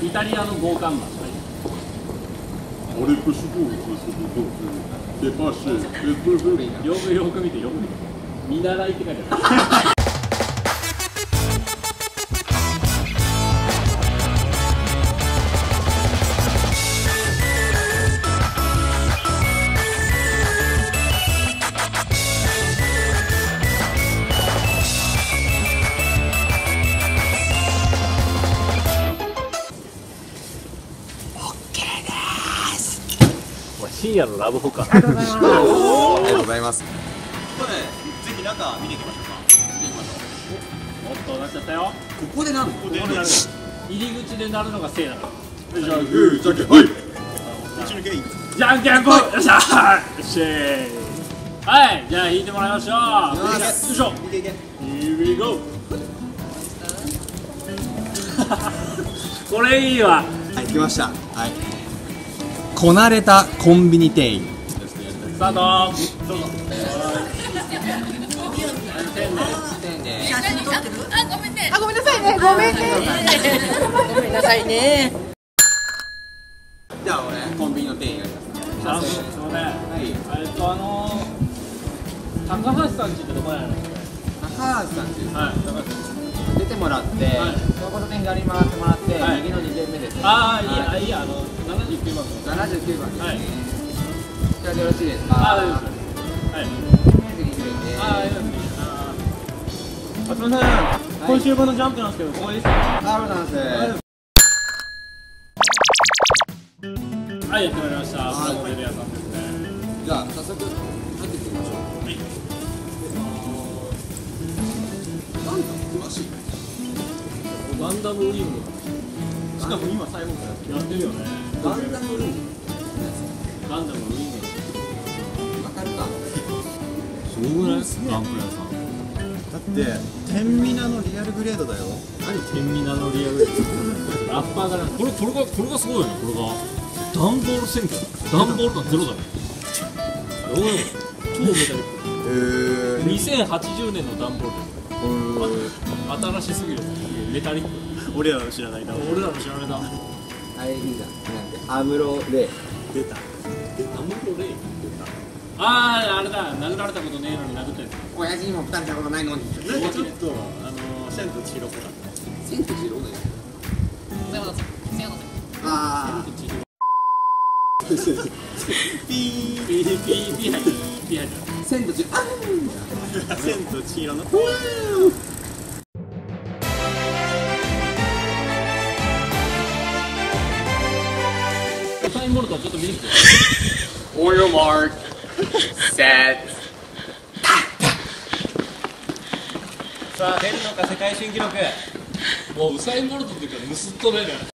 イタリアの豪華版。よくよく見てよく見て。見習いって書いてある。深夜のラブホか。ありがとうございます。ありがとうございます。ここでぜひ中見ていきましょうか。見ていきましょう。おっとなっちゃったよ。ここでなる。ここでなる。入り口でなるのがせいだから。じゃんけん、じゃんけん、はい。一抜けいい。じゃんけんぽい。よっしゃー。しー。はい。じゃあ引いてもらいましょう。よいしょ。見ていけ。Here we go。これいいわ。はい、来ました。はい。こなれたコンビニ店員。スタート。どうぞ。あ、ごめんなさいね。ごめんね。ごめんなさいね。じゃあ俺コンビニの店員やります。すみません。はい。高橋さんちってどこやねん。高橋さんち。はい。出てもらって、そこで左回ってもらって、右の2軒目です。ああ、いいや、79番です。はい。じゃあよろしいですか。はい。あ、すみません。今週分のジャンプなんですけど、ここです。はい、やってまいりました。これでやったんですね。じゃあ早速入っていきましょう。はい。なんか詳しい。ガンダムウィング。しかも今最後からやってるよね。ガンダムウィング。ガンダムウィング。分かるか。すごくないですか、アンプレアさん。だって、テンミナのリアルグレードだよ。何テンミナのリアルグレード。ラッパーがなんか。これがすごいよね、これが。ダンボール選挙。ダンボールがゼロだね。おい、超メタリック。2080年のダンボール。新しすぎる。メタリック。俺らの知らないな。俺らの知らないな。あれいいじゃん。アムロレイ出た。アムロレイ出た。ああ、あれだ。殴られたことねえのに殴ってる。親父にも撃たれたことないのに。ちょっと千と千尋っぽかった。千と千尋だよ。千代田さん。千代田さん。ああ。ピーピーピーピー入る。ピー入る。千と千尋。千と千尋の。ちょっと見てきて。On your mark, set. さあ出るのか世界新記録。もうウサイン・ボルトっていうか盗っ人だよね。